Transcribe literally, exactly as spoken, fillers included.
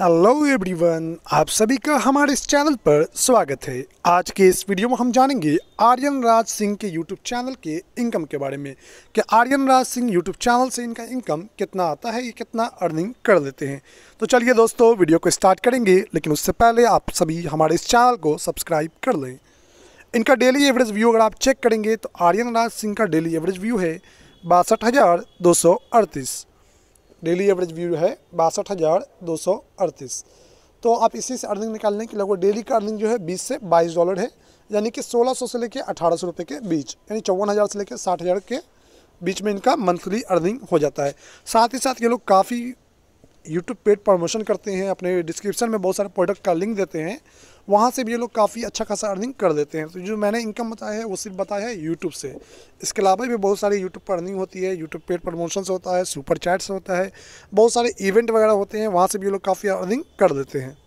Hello everyone, आप सभी का हमारे इस चैनल पर स्वागत है। आज के इस वीडियो में हम जानेंगे आर्यन राज सिंह के यूट्यूब चैनल के इनकम के बारे में कि आर्यन राज सिंह यूट्यूब चैनल से इनका इनकम कितना आता है, ये कितना अर्निंग कर लेते हैं। तो चलिए दोस्तों, वीडियो को स्टार्ट करेंगे, लेकिन उससे पहले आप सभी हमारे इस चैनल को सब्सक्राइब कर लें। इनका डेली एवरेज व्यू अगर आप चेक करेंगे तो आर्यन राज सिंह का डेली एवरेज व्यू है बासठ हज़ार दो सौ अड़तीस डेली एवरेज व्यू है बासठ हज़ार दो सौ अड़तीस। तो आप इसी से अर्निंग निकालने की लगभग डेली का अर्निंग जो है बीस से बाईस डॉलर है, यानी कि सोलह सौ से लेकर अठारह सौ रुपये के बीच, यानी चौवन हज़ार से लेकर साठ हज़ार के बीच में इनका मंथली अर्निंग हो जाता है। साथ ही साथ ये लोग काफ़ी यूट्यूब पेड प्रमोशन करते हैं, अपने डिस्क्रिप्शन में बहुत सारे प्रोडक्ट का लिंक देते हैं, वहाँ से भी ये लोग काफ़ी अच्छा खासा अर्निंग कर देते हैं। तो जो मैंने इनकम बताया है वो सिर्फ बताया है यूट्यूब से, इसके अलावा भी बहुत सारी यूट्यूब पर अर्निंग होती है। यूट्यूब पेड प्रमोशन से होता है, सुपर चैट से होता है, बहुत सारे इवेंट वगैरह होते हैं, वहाँ से भी ये लोग काफ़ी अर्निंग कर देते हैं।